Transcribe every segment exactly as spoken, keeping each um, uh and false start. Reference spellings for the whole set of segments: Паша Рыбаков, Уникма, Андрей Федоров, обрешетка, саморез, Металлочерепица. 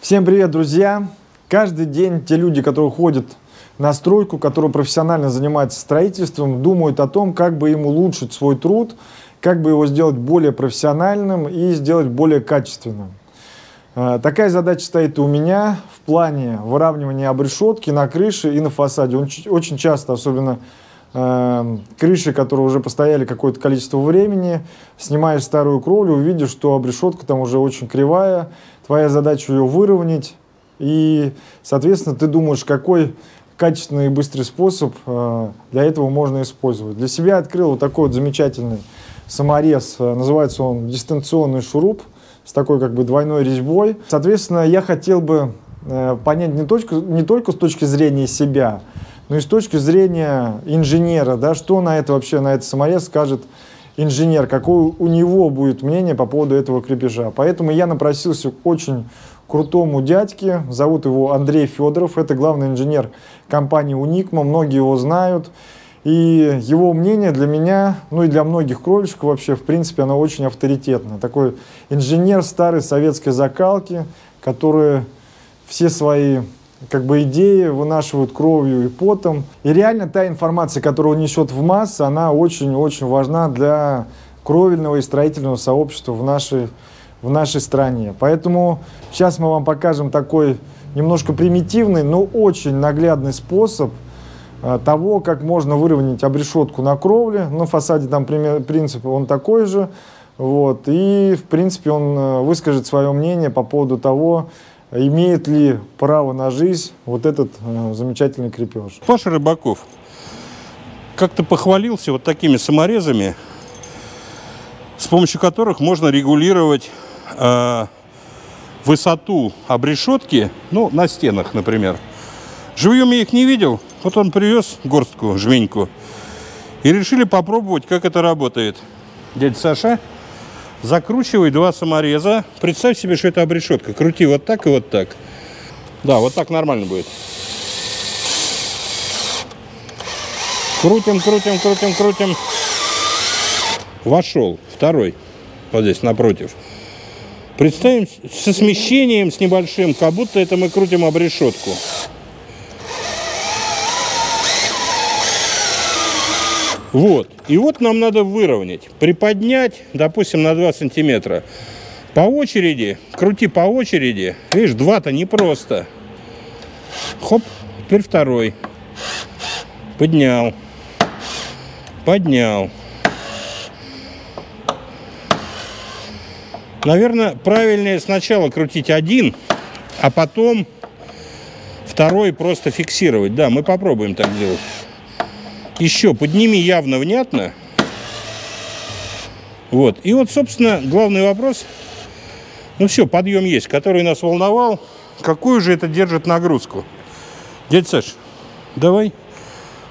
Всем привет, друзья! Каждый день те люди, которые ходят на стройку, которые профессионально занимаются строительством, думают о том, как бы им улучшить свой труд, как бы его сделать более профессиональным и сделать более качественным. Такая задача стоит и у меня в плане выравнивания обрешетки на крыше и на фасаде. Очень часто, особенно крыши, которые уже постояли какое-то количество времени, снимаешь старую кровлю, увидишь, что обрешетка там уже очень кривая, твоя задача ее выровнять, и, соответственно, ты думаешь, какой качественный и быстрый способ для этого можно использовать. Для себя открыл вот такой вот замечательный саморез, называется он дистанционный шуруп, с такой как бы двойной резьбой. Соответственно, я хотел бы понять не только, не только с точки зрения себя, но и с точки зрения инженера, да, что на это вообще, на этот саморез скажет инженер, какое у него будет мнение по поводу этого крепежа. Поэтому я напросился к очень крутому дядьке, зовут его Андрей Федоров, это главный инженер компании «Уникма», многие его знают. И его мнение для меня, ну и для многих кровельщиков вообще, в принципе, оно очень авторитетное. Такой инженер старой советской закалки, который все свои... как бы идеи вынашивают кровью и потом. И реально та информация, которую он несет в массы, она очень-очень важна для кровельного и строительного сообщества в нашей, в нашей стране. Поэтому сейчас мы вам покажем такой немножко примитивный, но очень наглядный способ того, как можно выровнять обрешетку на кровле. На фасаде там принцип он такой же. Вот. И, в принципе, он выскажет свое мнение по поводу того, имеет ли право на жизнь вот этот э, замечательный крепеж. Паша Рыбаков как-то похвалился вот такими саморезами, с помощью которых можно регулировать э, высоту обрешетки, ну, на стенах, например. Живьем я их не видел, вот он привез горстку, жменьку, и решили попробовать, как это работает. Дядя Саша, закручивай два самореза. Представь себе, что это обрешетка. Крути вот так и вот так. Да, вот так нормально будет. Крутим, крутим, крутим, крутим. Вошел. Второй. Вот здесь, напротив. Представим со смещением, с небольшим, как будто это мы крутим обрешетку. Вот. И вот нам надо выровнять. Приподнять, допустим, на два сантиметра. По очереди, крути по очереди. Видишь, два-то непросто. Хоп, теперь второй. Поднял. Поднял. Наверное, правильнее сначала крутить один, а потом второй просто фиксировать. Да, мы попробуем так делать. Еще подними явно, внятно. Вот. И вот, собственно, главный вопрос. Ну все, подъем есть, который нас волновал. Какую же это держит нагрузку? Дядя Саш, давай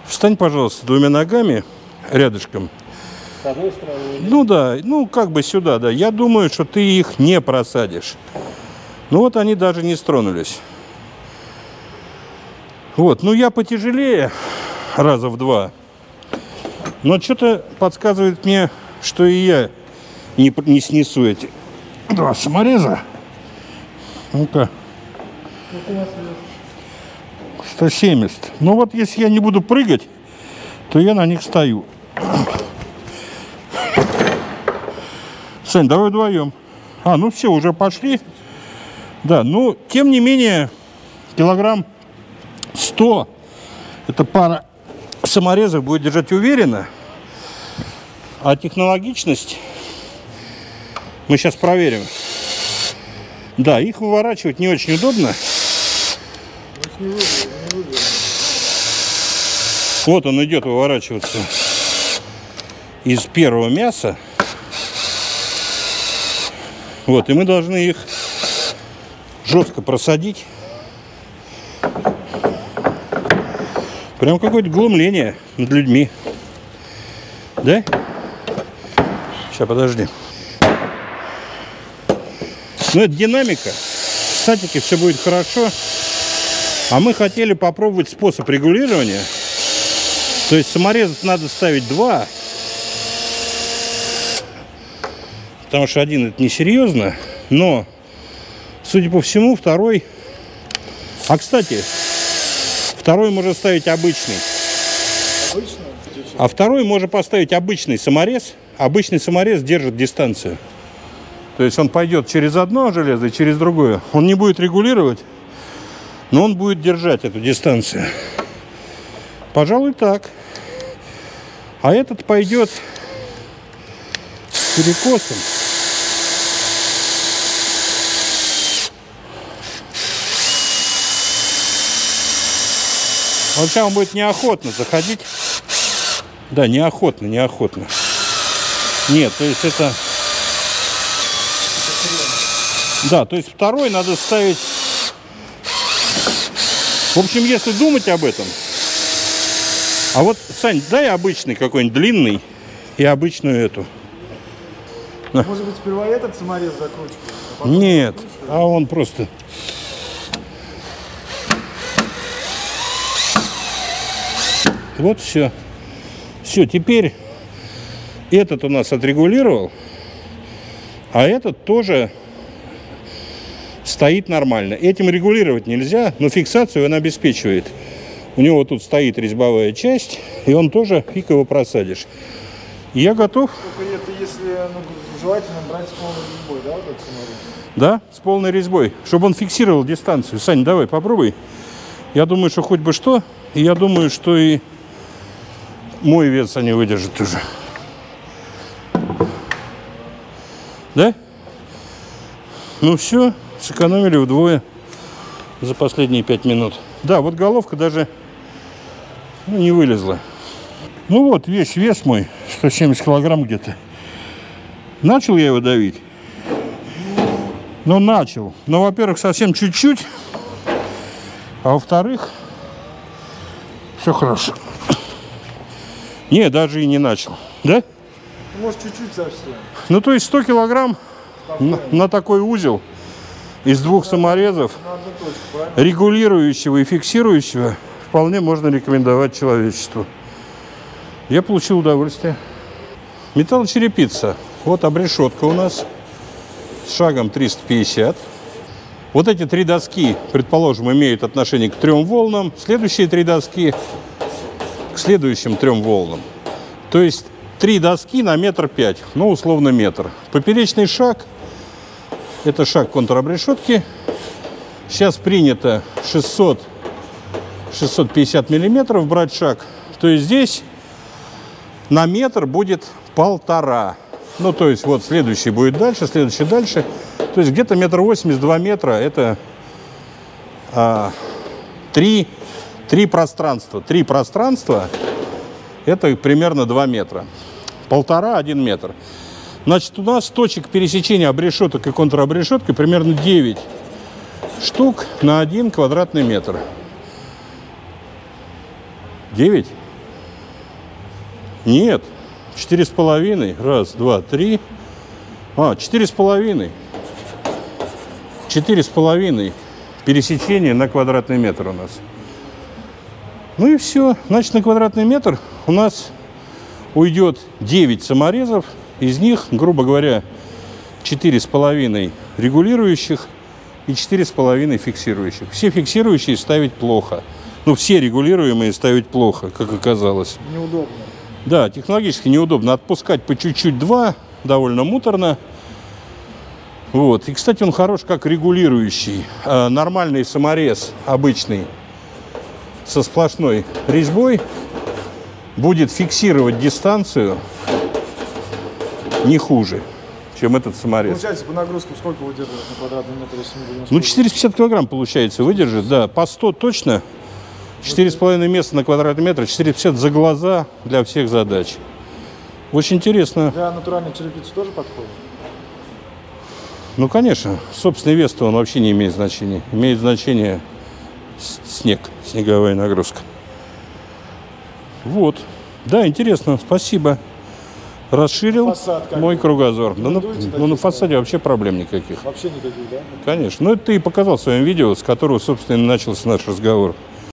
встань, пожалуйста, двумя ногами рядышком. С одной стороны? Ну да, ну как бы сюда, да. Я думаю, что ты их не просадишь. Ну вот они даже не стронулись. Вот, ну я потяжелее раза в два. Но что-то подсказывает мне, что и я не, не снесу эти два самореза. Ну-ка. сто семьдесят. Ну вот если я не буду прыгать, то я на них стою. Сань, давай вдвоем. А, ну все, уже пошли. Да, ну, тем не менее, килограмм сто. Эта пара саморезов будет держать уверенно. А технологичность мы сейчас проверим. Да, их выворачивать не очень удобно. Не выгодно, не выгодно. Вот он идет выворачиваться из первого мяса. Вот, и мы должны их жестко просадить. Прям какое-то глумление над людьми. Да? Сейчас, подожди. Ну, это динамика. В статике все будет хорошо. А мы хотели попробовать способ регулирования. То есть саморезов надо ставить два. Потому что один это несерьезно. Но Судя по всему, второй... А, кстати, второй можно ставить обычный. Обычный? А второй можно поставить обычный саморез. Обычный саморез держит дистанцию. То есть он пойдет через одно железо и через другое. Он не будет регулировать, но он будет держать эту дистанцию. Пожалуй, так. А этот пойдет с перекосом. Вообще он будет неохотно заходить. Да, неохотно, неохотно. Нет, то есть это... Да, то есть второй надо ставить... В общем, если думать об этом... А вот, Сань, дай обычный какой-нибудь длинный и обычную эту. Может быть, сперва этот саморез закручивать? А нет, закручивать? А он просто... Вот все. Все, теперь этот у нас отрегулировал, а этот тоже стоит нормально. Этим регулировать нельзя, но фиксацию он обеспечивает. У него тут стоит резьбовая часть, и он тоже, фиг его просадишь. Я готов. Только это если, ну, желательно брать с полной резьбой, да, вот этот саморез? Да, с полной резьбой, чтобы он фиксировал дистанцию. Сань, давай, попробуй. Я думаю, что хоть бы что, и я думаю, что и мой вес они выдержат уже. Да? Ну все, сэкономили вдвое за последние пять минут. Да, вот головка даже, ну, не вылезла. Ну вот, весь вес мой, сто семьдесят килограмм где-то. Начал я его давить? Ну, начал. Но, во-первых, совсем чуть-чуть. А во-вторых, все хорошо. Не, даже и не начал. Да? Может, чуть-чуть совсем. Ну, то есть сто килограмм на, на такой узел из двух на, саморезов, на точку, регулирующего и фиксирующего, вполне можно рекомендовать человечеству. Я получил удовольствие. Металлочерепица. Вот обрешетка у нас с шагом триста пятьдесят. Вот эти три доски, предположим, имеют отношение к трем волнам. Следующие три доски к следующим трем волнам. То есть три доски на метр пять, ну, условно метр. Поперечный шаг, это шаг контрабрешетки. Сейчас принято шестьсот шестьсот пятьдесят миллиметров брать шаг. То есть здесь на метр будет полтора. Ну, то есть вот следующий будет дальше, следующий дальше. То есть где-то метр восемьдесят, два метра – это а, три, три пространства. Три пространства – это примерно два метра. Полтора – один метр. Значит, у нас точек пересечения обрешеток и контрабрешетки примерно девять штук на один квадратный метр. девять? Нет. Четыре с половиной. Раз, два, три. А, четыре с половиной. Четыре с половиной пересечения на квадратный метр у нас. Ну и все. Значит, на квадратный метр у нас уйдет девять саморезов. Из них, грубо говоря, четыре с половиной регулирующих и четыре с половиной фиксирующих. Все фиксирующие ставить плохо. Ну, все регулируемые ставить плохо, как оказалось. Неудобно. Да, технологически неудобно. Отпускать по чуть-чуть два довольно муторно. Вот. И, кстати, он хорош как регулирующий. А нормальный саморез, обычный, со сплошной резьбой, будет фиксировать дистанцию не хуже, чем этот саморез. Получается, по нагрузке сколько выдерживает на квадратный метр? Ну, четыреста пятьдесят килограмм, получается, выдержит, да. По сто точно. четыре с половиной места на квадратный метр, четыреста пятьдесят за глаза для всех задач. Очень интересно. Для натуральной черепицы тоже подходит? Ну, конечно. Собственный вес-то он вообще не имеет значения. Имеет значение снег, снеговая нагрузка. Вот. Да, интересно. Спасибо. Расширил фасад, мой кругозор. Да, ну, ну, на фасаде вообще проблем никаких. Вообще никаких, да? Конечно. Ну, это ты и показал в своем видео, с которого, собственно, и начался наш разговор.